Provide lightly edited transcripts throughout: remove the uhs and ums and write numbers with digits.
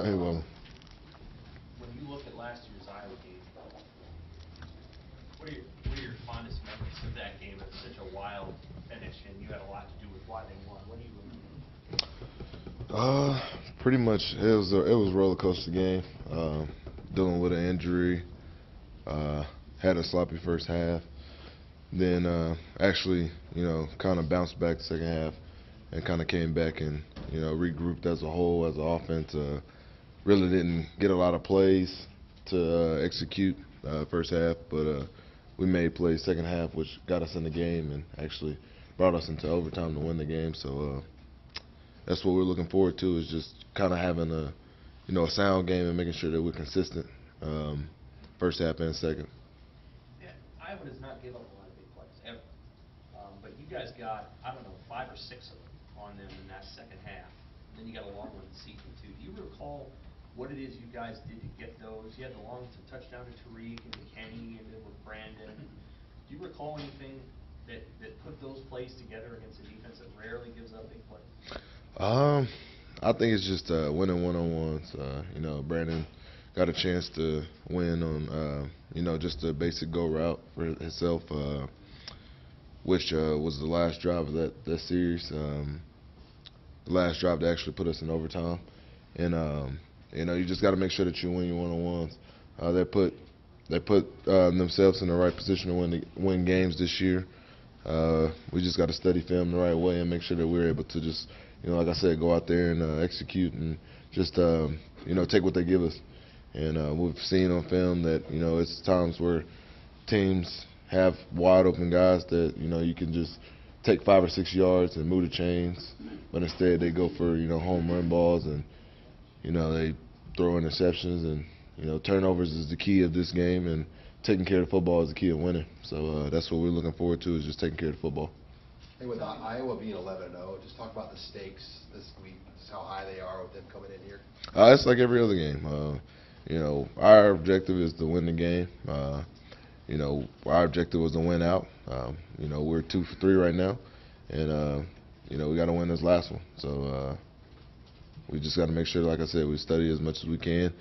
I will. When you look at last year's Iowa game, what are your fondest memories of that game? It was such a wild finish, and you had a lot to do with why they won. What do you remember? Pretty much it was a roller coaster game. Dealing with an injury, had a sloppy first half. Then actually, you know, kind of bounced back the second half and kind of came back and, you know, regrouped as a whole, as an offense. Really didn't get a lot of plays to execute first half, but we made plays second half, which got us in the game and actually brought us into overtime to win the game. So that's what we're looking forward to, is just kind of having a, you know, a sound game and making sure that we're consistent first half and second. Yeah, Iowa does not give up a lot of big plays ever, but you guys got, I don't know, 5 or 6 of them on them in that second half. And then you got a long one in season two. Do you recall what it is you guys did to get those? You had the long touchdown to Tariq and to Kenny and then with Brandon. Do you recall anything that put those plays together against a defense that rarely gives up big plays? I think it's just winning one-on-ones. You know, Brandon got a chance to win on, you know, just a basic go route for himself, which was the last drive of that series. The last drive to actually put us in overtime. And, you know, you just got to make sure that you win your one-on-ones. They put themselves in the right position to win games this year. We just got to study film the right way and make sure that we're able to just, you know, like I said, go out there and execute and just, you know, take what they give us. And we've seen on film that, you know, it's times where teams have wide open guys that, you know, you can just take 5 or 6 yards and move the chains, but instead they go for, you know, home run balls and, you know, they throw interceptions and, you know, turnovers is the key of this game, and taking care of the football is the key of winning. So that's what we're looking forward to, is just taking care of the football. Hey, with Iowa being 11-0, just talk about the stakes this week, just how high they are with them coming in here. It's like every other game. You know, our objective is to win the game. You know, our objective was to win out. You know, we're 2 for 3 right now, and you know, we got to win this last one. So we just got to make sure, like I said, we study as much as we can,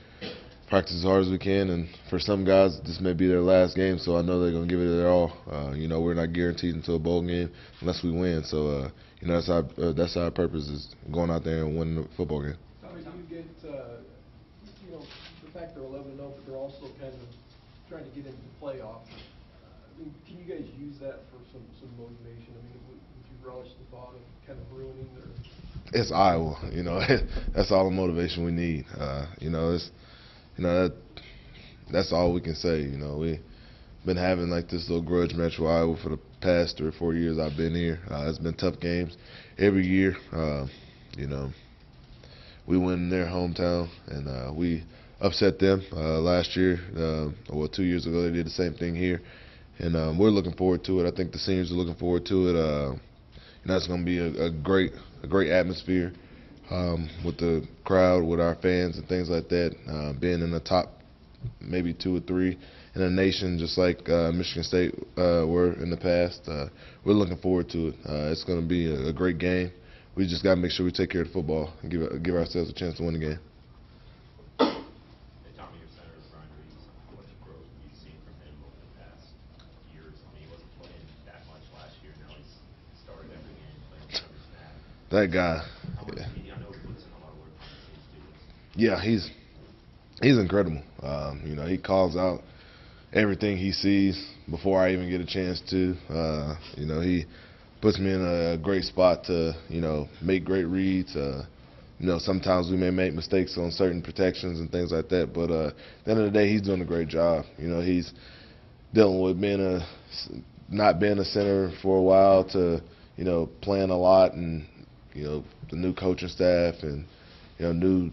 practice as hard as we can, and for some guys, this may be their last game, so I know they're going to give it their all. You know, we're not guaranteed into a bowl game unless we win. So, you know, that's our purpose, is going out there and winning the football game. How do you get, you know, the fact they're 11-0, but they're also kind of trying to get into the playoffs? I mean, can you guys use that for some motivation? I mean, would you relish the thought of kind of ruining their... It's Iowa, you know. That's all the motivation we need. You know, it's, you know, that's all we can say. You know, we've been having like this little grudge match with Iowa for the past 3 or 4 years I've been here. It's been tough games every year. You know, we went in their hometown and we upset them last year. Well, 2 years ago they did the same thing here, and we're looking forward to it. I think the seniors are looking forward to it. You know, it's going to be a great atmosphere with the crowd, with our fans and things like that, being in the top maybe 2 or 3 in the nation, just like Michigan State were in the past. We're looking forward to it. It's going to be a great game. We just got to make sure we take care of the football and give ourselves a chance to win the game. Hey, Tommy, your center is Brian Reeves. How much growth have you seen from him over the past years? I mean, he wasn't playing that much last year. Now he's started every game playing every snap. That guy. Yeah, he's incredible. You know, he calls out everything he sees before I even get a chance to. You know, he puts me in a great spot to, you know, make great reads. You know, sometimes we may make mistakes on certain protections and things like that, but at the end of the day, he's doing a great job. You know, he's dealing with being not being a center for a while to, you know, playing a lot, and, you know, the new coaching staff and, you know, new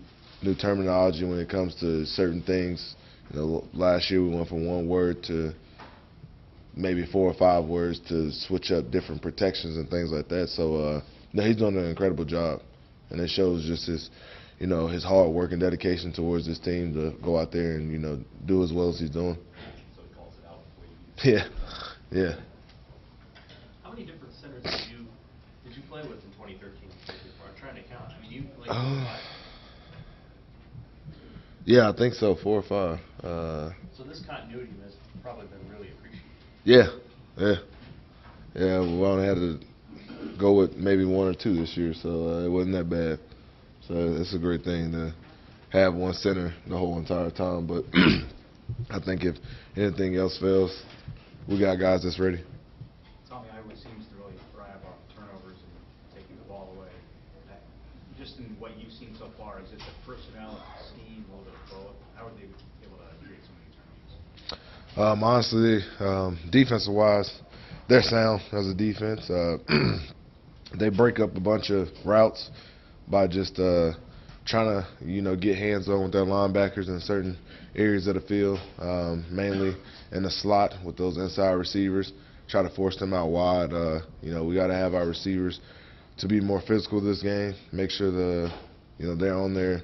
terminology when it comes to certain things. You know, last year we went from one word to maybe 4 or 5 words to switch up different protections and things like that. So no, he's doing an incredible job, and it shows just his, you know, his hard work and dedication towards this team to go out there and, you know, do as well as he's doing. So he calls it out for you. Yeah. How many different centers did you play with in 2013? I'm trying to count. I mean, you played. Yeah, I think so, 4 or 5. So this continuity has probably been really appreciated. Yeah, we only had to go with maybe 1 or 2 this year, so it wasn't that bad. So it's a great thing to have one center the whole entire time, but I think if anything else fails, we got guys that's ready. Tommy, Iowa seems to really thrive off turnovers and taking the ball away. Just in what you've seen so far, is it the personnel, scheme, or the both? How are they able to create so many turnovers? Honestly, defensive-wise, they're sound as a defense. They break up a bunch of routes by just trying to, get hands on with their linebackers in certain areas of the field, mainly in the slot with those inside receivers, try to force them out wide. We got to have our receivers to be more physical this game, make sure they're on their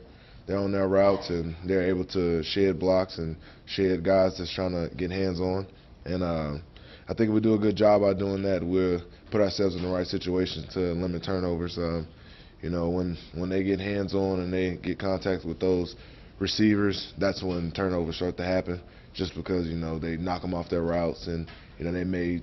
routes and they're able to shed blocks and shed guys that's trying to get hands on. And I think we do a good job by doing that. We'll put ourselves in the right situation to limit turnovers. When they get hands on and they get contact with those receivers, that's when turnovers start to happen, just because, they knock them off their routes and, they may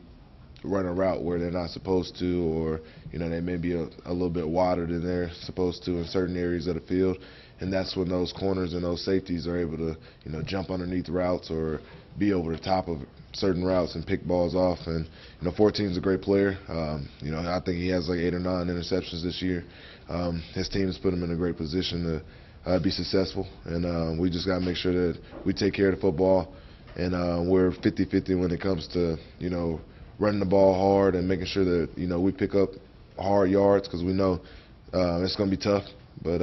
run a route where they're not supposed to, or, they may be a little bit wider than they're supposed to in certain areas of the field. And that's when those corners and those safeties are able to, jump underneath routes or be over the top of certain routes and pick balls off. And 14's a great player. I think he has like 8 or 9 interceptions this year. His team has put him in a great position to be successful. And we just got to make sure that we take care of the football. And we're 50-50 when it comes to, running the ball hard and making sure that, we pick up hard yards, because we know it's going to be tough. But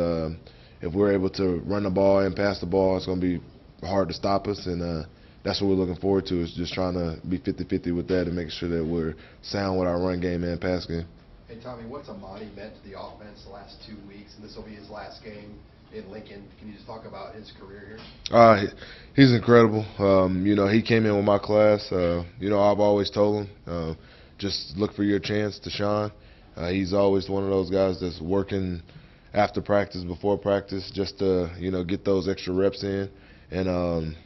if we're able to run the ball and pass the ball, it's going to be hard to stop us. And that's what we're looking forward to, is just trying to be 50-50 with that and making sure that we're sound with our run game and pass game. Hey, Tommy, what's Amani meant to the offense the last 2 weeks? And this will be his last game in Lincoln. Can you just talk about his career here? He's incredible. He came in with my class. I've always told him, just look for your chance to shine. He's always one of those guys that's working after practice, before practice, just to, get those extra reps in. And,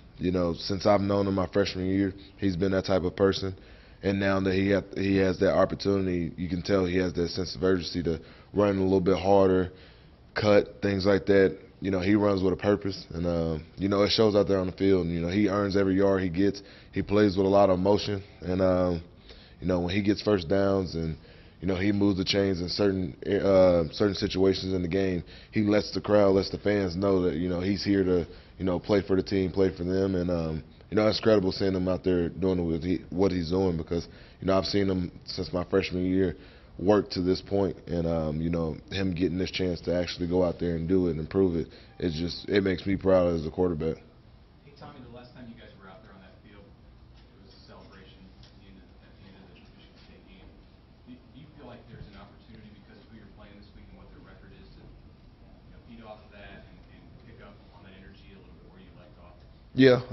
since I've known him my freshman year, he's been that type of person. And now that he has that opportunity, you can tell he has that sense of urgency to run a little bit harder, cut, things like that. He runs with a purpose, and it shows out there on the field. And, he earns every yard he gets. He plays with a lot of emotion, and when he gets first downs and he moves the chains in certain situations in the game, he lets the crowd, lets the fans know that he's here to play for the team, play for them. And it's incredible seeing him out there doing what he's doing, because I've seen him since my freshman year work to this point, and him getting this chance to actually go out there and do it and prove it, it makes me proud as a quarterback. Hey Tommy, the last time you guys were out there on that field, it was a celebration at the end of the Michigan State game. Do you feel like there's an opportunity, because who you're playing this week and what their record is, to feed off of that and pick up on that energy a little bit where you left off? Yeah.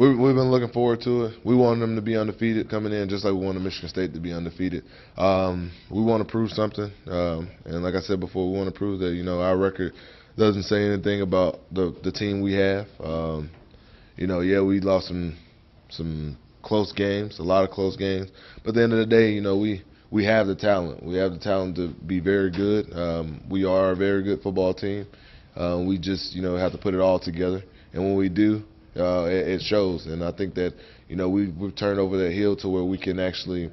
We've been looking forward to it. We wanted them to be undefeated coming in, just like we wanted Michigan State to be undefeated. We want to prove something, and like I said before, we want to prove that our record doesn't say anything about the team we have. Yeah, we lost some close games, a lot of close games, but at the end of the day, we have the talent. We have the talent to be very good. We are a very good football team. We just have to put it all together, and when we do, it shows. And I think that we've turned over that hill to where we can actually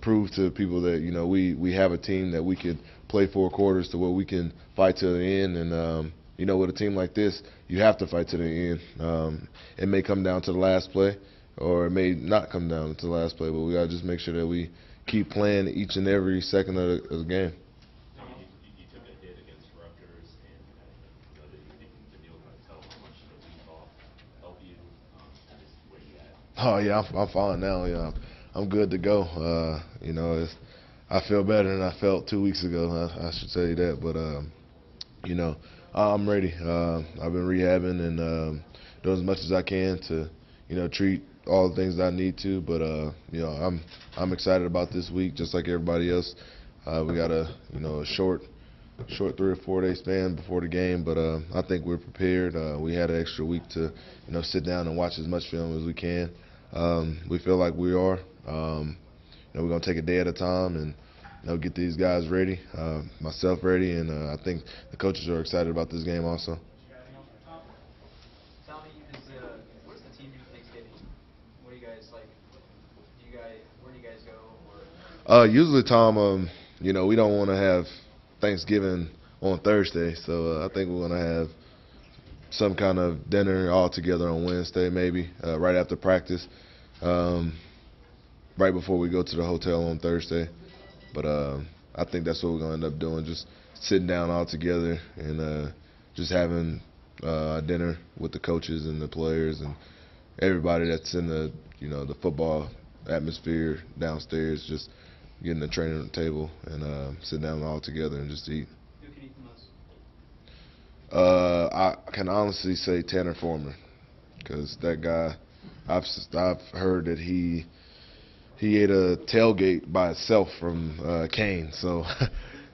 prove to people that we have a team that we could play 4 quarters, to where we can fight to the end. And with a team like this, you have to fight to the end. It may come down to the last play, or it may not come down to the last play, but we gotta just make sure that we keep playing each and every second of the game. Oh yeah, I'm fine now. Yeah, I'm good to go. I feel better than I felt 2 weeks ago. I should tell you that. But I'm ready. I've been rehabbing and doing as much as I can to treat all the things that I need to. But I'm excited about this week, just like everybody else. We got a short short 3 or 4 day span before the game, but I think we're prepared. We had an extra week to, sit down and watch as much film as we can. We feel like we are. We're gonna take a day at a time and get these guys ready, myself ready, and I think the coaches are excited about this game also. Usually, Tom, we don't want to have Thanksgiving on Thursday, so I think we're going to have some kind of dinner all together on Wednesday, maybe right after practice, right before we go to the hotel on Thursday. But I think that's what we're going to end up doing, just sitting down all together and just having dinner with the coaches and the players and everybody that's in the, the football atmosphere downstairs, just getting the training on the table and sitting down all together and just eat. Who can eat the most? I can honestly say Tanner Foreman, because that guy, I've heard that he ate a tailgate by itself from Kane. So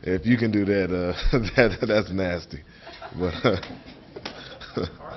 if you can do that, that's nasty. But